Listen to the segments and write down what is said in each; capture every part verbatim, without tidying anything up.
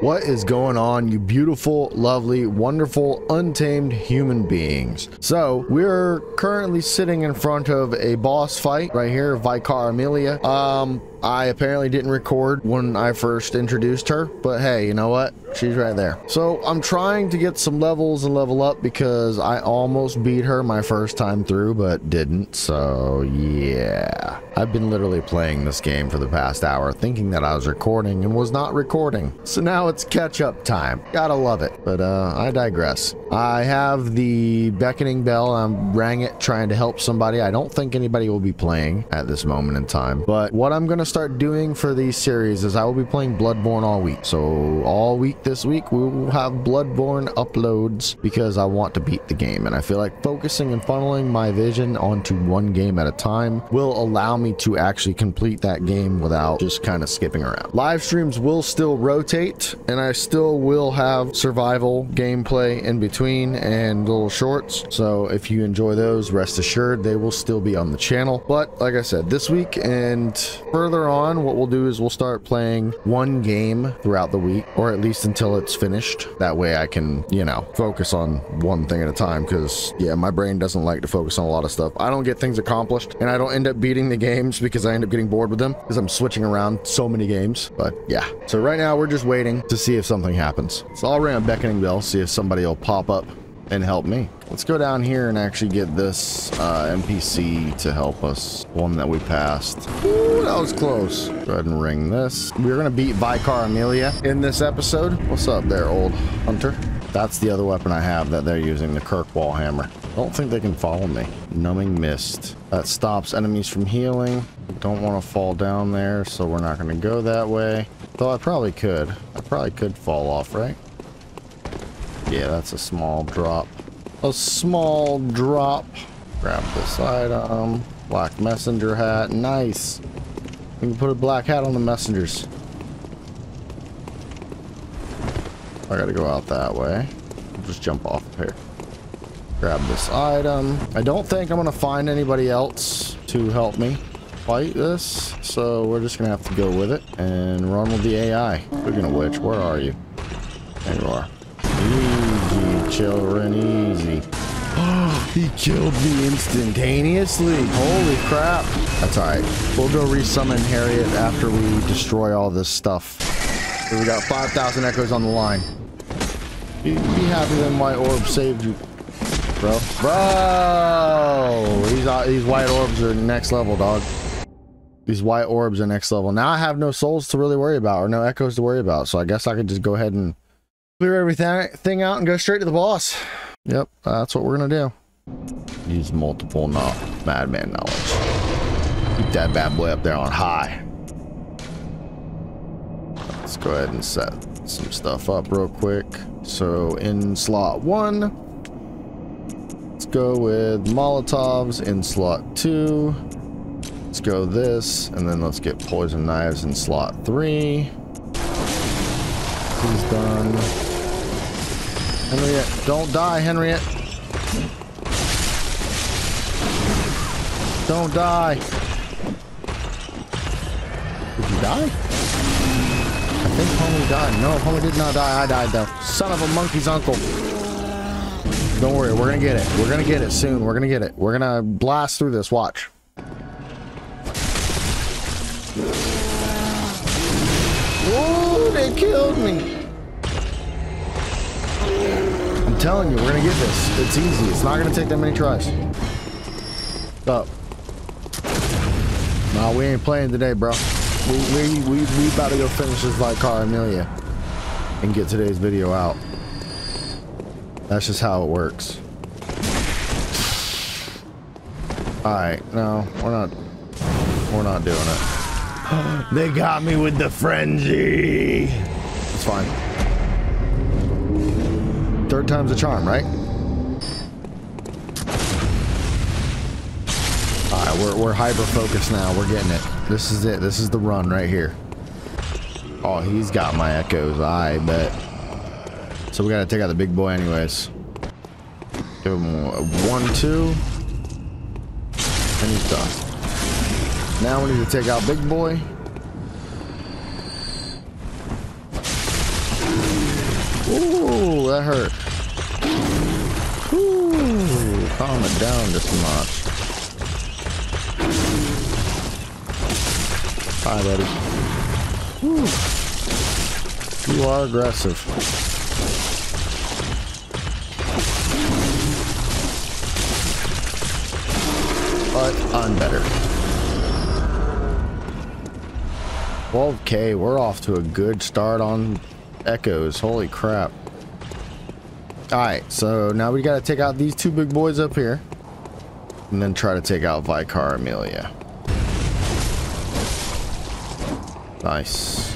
What is going on, you beautiful, lovely, wonderful, untamed human beings? So we're currently sitting in front of a boss fight right here, Vicar Amelia. Um, I apparently didn't record when I first introduced her, but hey, you know what? She's right there. So I'm trying to get some levels and level up because I almost beat her my first time through, but didn't. So yeah, I've been literally playing this game for the past hour thinking that I was recording and was not recording. So now it's catch up time. Gotta love it. But uh, I digress. I have the beckoning bell. I rang it trying to help somebody. I don't think anybody will be playing at this moment in time, but what I'm going to start doing for these series is I will be playing Bloodborne all week. So all week this week we will have Bloodborne uploads because I want to beat the game, and I feel like focusing and funneling my vision onto one game at a time will allow me to actually complete that game without just kind of skipping around. Live streams will still rotate, and I still will have survival gameplay in between and little shorts, so if you enjoy those, rest assured they will still be on the channel. But like I said, this week and further on, what we'll do is we'll start playing one game throughout the week, or at least until it's finished. That way I can, you know, focus on one thing at a time, because yeah, my brain doesn't like to focus on a lot of stuff. I don't get things accomplished, and I don't end up beating the games because I end up getting bored with them because I'm switching around so many games. But yeah, so right now we're just waiting to see if something happens. So I'll ring a beckoning bell, see if somebody will pop up and help me. Let's go down here and actually get this uh, N P C to help us. One that we passed. Ooh, that was close. Go ahead and ring this. We're gonna beat Vicar Amelia in this episode. What's up there, old hunter? That's the other weapon I have that they're using, the Kirkwall hammer. I don't think they can follow me. Numbing mist. That stops enemies from healing. Don't want to fall down there, so we're not gonna go that way. Though I probably could. I probably could fall off, right? Yeah, that's a small drop. A small drop. Grab this item. Black messenger hat. Nice. We can put a black hat on the messengers. I gotta go out that way. I'll just jump off of here. Grab this item. I don't think I'm gonna find anybody else to help me fight this, so we're just gonna have to go with it and run with the A I. Speaking of which, where are you? There you are. Easy, children, easy. Oh, he killed me instantaneously. Holy crap. That's all right. We'll go resummon Harriet after we destroy all this stuff. We got five thousand echoes on the line. You'd be happy that my orb saved you. Bro. Bro! These, uh, these white orbs are next level, dog. These white orbs are next level. Now I have no souls to really worry about, or no echoes to worry about, so I guess I could just go ahead and clear everything out and go straight to the boss. Yep, uh, that's what we're gonna do. Use multiple not madman knowledge. Keep that bad boy up there on high. Let's go ahead and set some stuff up real quick. So in slot one, let's go with Molotovs. In slot two, let's go this, and then let's get poison knives in slot three. He's done. Henriette, don't die, Henriette. Don't die. Did you die? I think homie died. No, homie did not die. I died, though. Son of a monkey's uncle. Don't worry, we're gonna get it. We're gonna get it soon. We're gonna get it. We're gonna blast through this. Watch. Whoa! They killed me. I'm telling you, we're gonna get this. It's easy. It's not gonna take that many tries. Up. Nah, we ain't playing today, bro. We we we, we about to go finish this Vicar Amelia and get today's video out. That's just how it works. All right, no, we're not. We're not doing it. They got me with the frenzy. It's fine. Third time's a charm, right? All right, we're, we're hyper-focused now. We're getting it. This is it. This is the run right here. Oh, he's got my echoes. I bet. So we got to take out the big boy anyways. Give him one, two. And he's done. Now we need to take out Big Boy. that hurt. Ooh, calm it down just much. Hi, buddy. Woo. You are aggressive. But I'm better. twelve K, we're off to a good start on echoes. Holy crap. Alright, so now we gotta take out these two big boys up here. And then try to take out Vicar Amelia. Nice.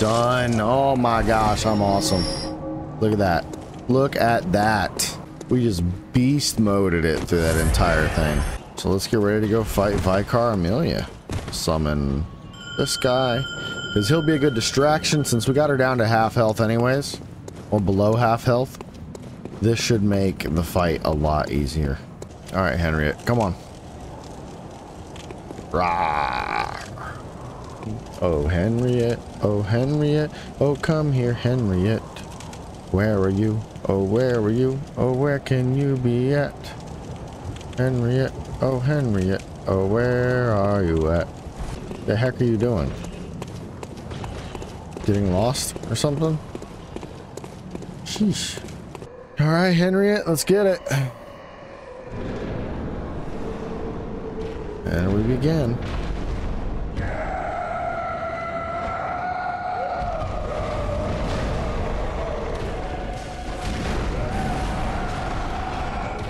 Done. Oh my gosh, I'm awesome. Look at that. Look at that. We just beast moded it through that entire thing. So let's get ready to go fight Vicar Amelia. Summon this guy, because he'll be a good distraction since we got her down to half health anyways. Or below half health. This should make the fight a lot easier. Alright, Henriette, come on. Rah. Oh, Henriette, oh, Henriette, oh, come here, Henriette. Where are you? Oh, where are you? Oh, where can you be at? Henriette, oh, Henriette, oh, where are you at? The heck are you doing? Getting lost or something? Sheesh. All right, Henriette, let's get it. And we begin.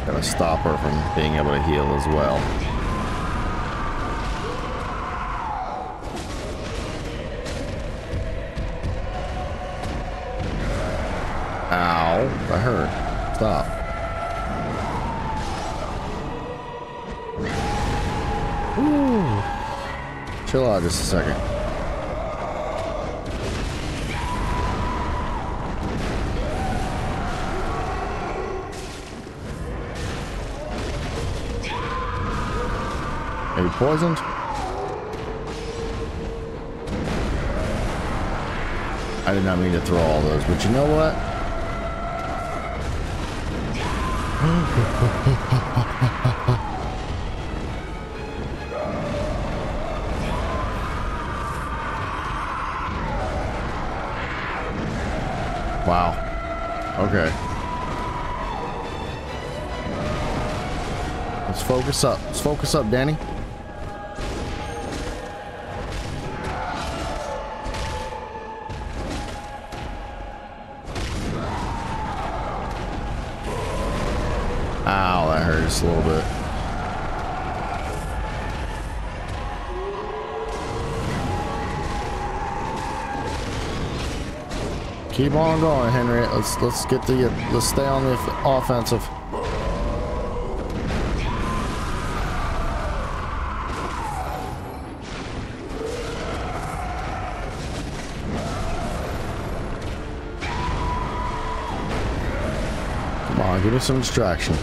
Gotta stop her from being able to heal as well. Ow, that hurt. Stop. Chill out just a second. Are you poisoned? I did not mean to throw all those, but you know what? Wow. Okay. Let's focus up. Let's focus up, Danny. Ow, that hurt just a little bit. Keep on going, Henry. Let's let's get the let's stay on the offensive. Come on, give me some distraction.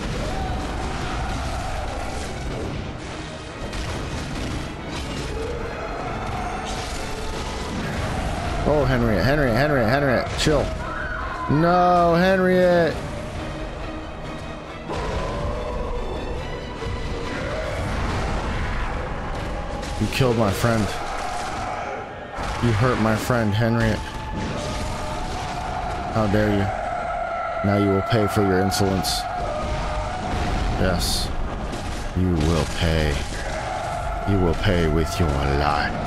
Oh, Henriette, Henriette, Henriette, Henriette, chill. No, Henriette. You killed my friend. You hurt my friend, Henriette. How dare you? Now you will pay for your insolence. Yes, you will pay. You will pay with your life.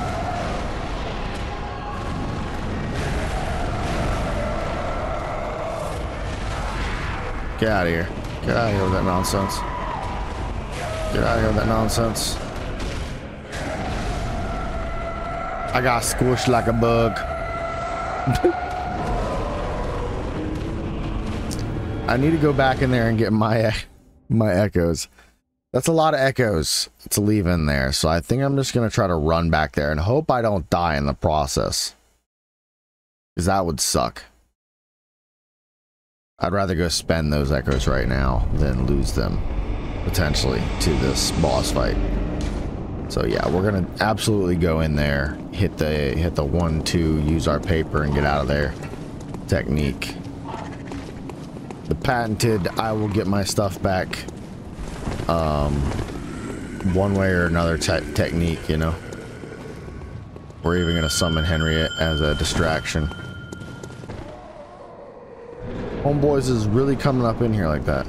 Get out of here. Get out of here with that nonsense. Get out of here with that nonsense. I got squished like a bug. I need to go back in there and get my my echoes. That's a lot of echoes to leave in there. So I think I'm just going to try to run back there and hope I don't die in the process. Because that would suck. I'd rather go spend those echoes right now than lose them, potentially, to this boss fight. So yeah, we're gonna absolutely go in there, hit the hit the one two, use our paper, and get out of there. technique. The patented, I will get my stuff back um, one way or another type technique, you know. We're even going to summon Henriette as a distraction. Homeboys is really coming up in here like that.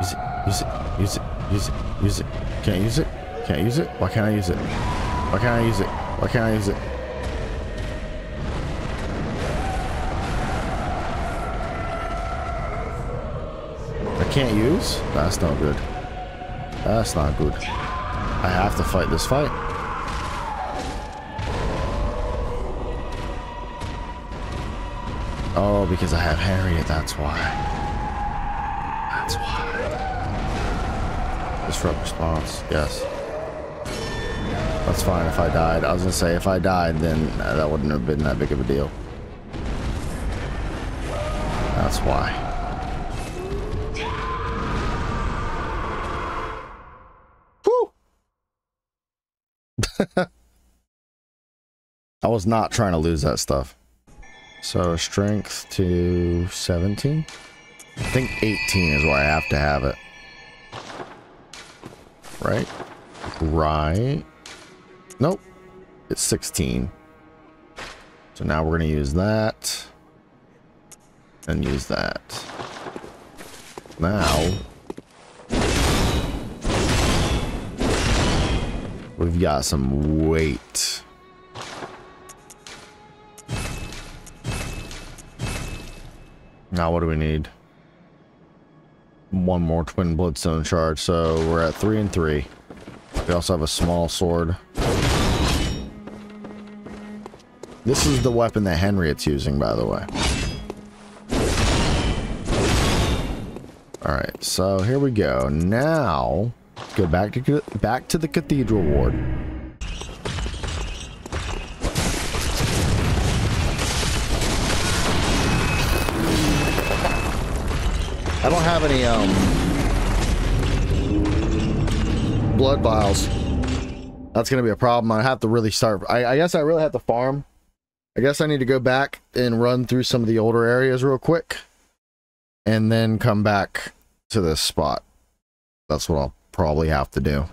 Use it, use it, use it, use it. Can't use it, can't use it. Why can't I use it? Why can't I use it? Why can't I use it? I can't use? That's not good. That's not good. I have to fight this fight. Oh, because I have Harriet, that's why. That's why. Disrupt response, yes. That's fine if I died. I was gonna say, if I died, then that wouldn't have been that big of a deal. That's why. I was not trying to lose that stuff. So strength to seventeen? I think eighteen is where I have to have it. Right? Right. Nope. It's sixteen. So now we're going to use that. And use that. Now. We've got some weight. Now what do we need? One more twin bloodstone charge, so we're at three and three. We also have a small sword. This is the weapon that Henriette's using, by the way. Alright, so here we go. Now go back to back to the cathedral ward. I don't have any um blood vials. That's gonna be a problem. I have to really start. I, I guess I really have to farm. I guess I need to go back and run through some of the older areas real quick, and then come back to this spot. That's what I'll probably have to do,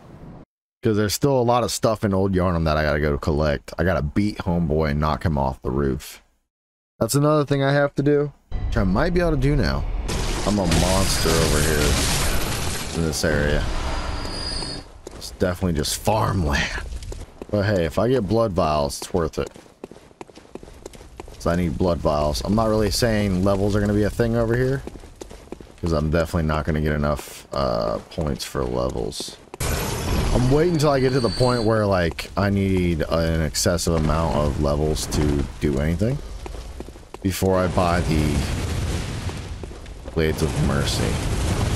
because there's still a lot of stuff in old Yharnam that I gotta go to collect. I gotta beat homeboy and knock him off the roof. That's another thing I have to do, which I might be able to do now. I'm a monster over here in this area. It's definitely just farmland, but hey, if I get blood vials, it's worth it. So I need blood vials. I'm not really saying levels are gonna be a thing over here, because I'm definitely not going to get enough uh, points for levels. I'm waiting until I get to the point where, like, I need an excessive amount of levels to do anything before I buy the Blades of Mercy,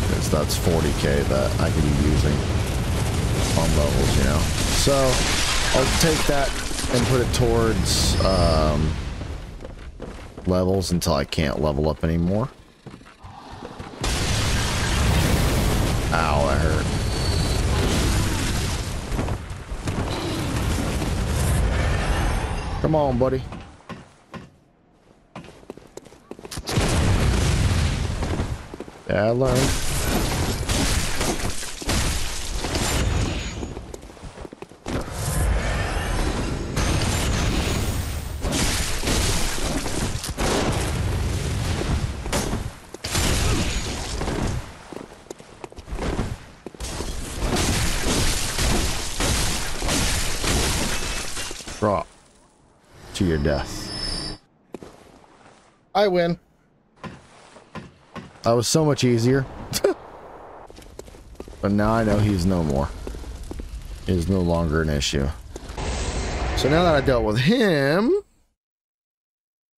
because that's forty K that I could be using on levels, you know. So I'll take that and put it towards um, levels until I can't level up anymore. Ow, that hurt. Come on, buddy. Yeah, I learned. To your death. I win. That was so much easier. But now I know he's no more. He's no longer an issue. So now that I dealt with him,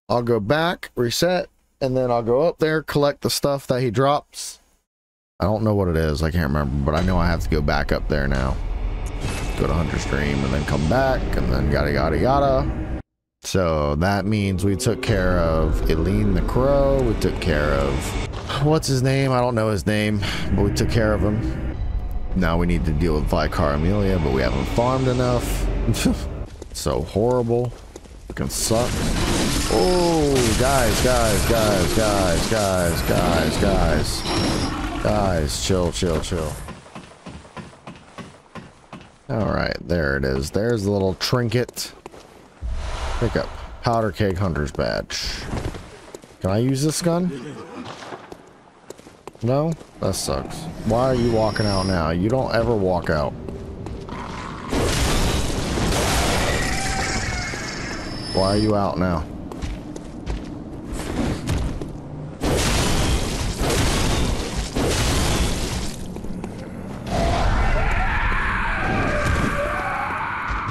I'll go back, reset, and then I'll go up there, collect the stuff that he drops. I don't know what it is. I can't remember, but I know I have to go back up there now. Go to Hunter's Dream and then come back and then yada yada yada. So that means we took care of Eileen the Crow. We took care of, what's his name? I don't know his name, but we took care of him. Now we need to deal with Vicar Amelia, but we haven't farmed enough. so horrible. Fucking sucks. Oh, guys, guys, guys, guys, guys, guys, guys. Guys, chill, chill, chill. Alright, there it is. There's the little trinket. Pick up. Powder keg hunter's badge. Can I use this gun? No? That sucks. Why are you walking out now? You don't ever walk out. Why are you out now?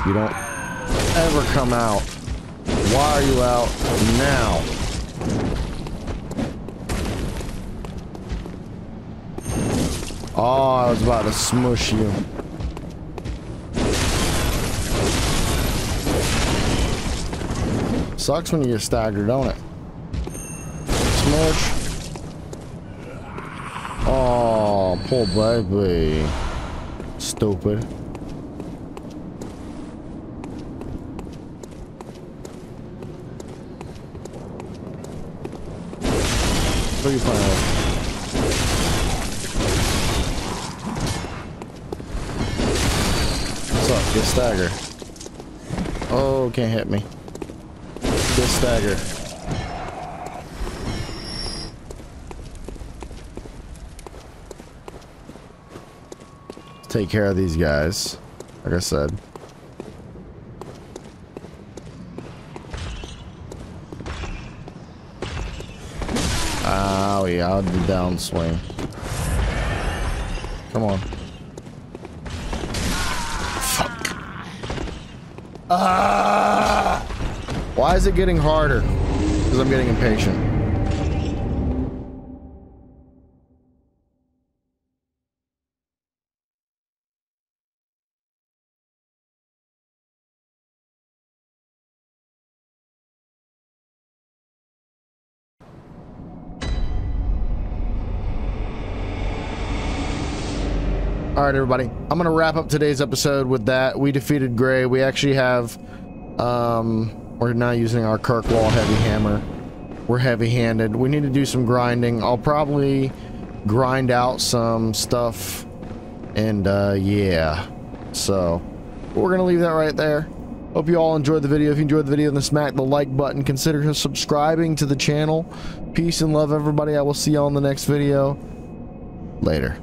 You don't ever come out. Why are you out now? Oh, I was about to smush you. Sucks when you get staggered, don't it? Smush. Oh, poor baby. Stupid. Who are you playing with? What's up? Get staggered. Oh, can't hit me. Get staggered. Take care of these guys, like I said. Oh yeah, I'll do downswing. Come on. Fuck. Ah! Why is it getting harder? Because I'm getting impatient. All right, everybody, I'm gonna wrap up today's episode with that. We defeated Gray. We actually have um we're now using our Kirkwall heavy hammer. We're heavy-handed. We need to do some grinding. I'll probably grind out some stuff, and uh yeah, so we're gonna leave that right there. Hope you all enjoyed the video. If you enjoyed the video, then smack the like button. Consider subscribing to the channel. Peace and love, everybody. I will see you all in the next video. Later.